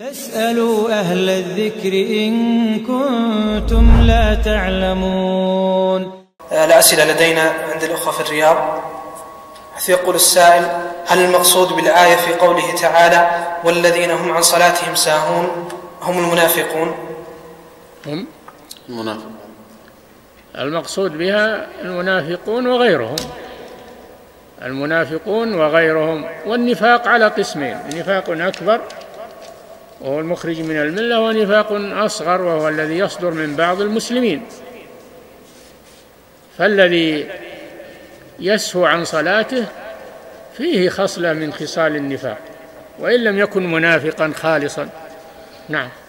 فاسألوا أهل الذكر إن كنتم لا تعلمون. الأسئلة لدينا عند الأخوة في الرياض. حيث يقول السائل: هل المقصود بالآية في قوله تعالى والذين هم عن صلاتهم ساهون هم المنافقون؟ هم المنافقون، المقصود بها المنافقون وغيرهم، المنافقون وغيرهم. والنفاق على قسمين: نفاق أكبر وهو المخرج من الملة، ونفاق أصغر وهو الذي يصدر من بعض المسلمين. فالذي يسهو عن صلاته فيه خصلة من خصال النفاق، وإن لم يكن منافقا خالصا. نعم.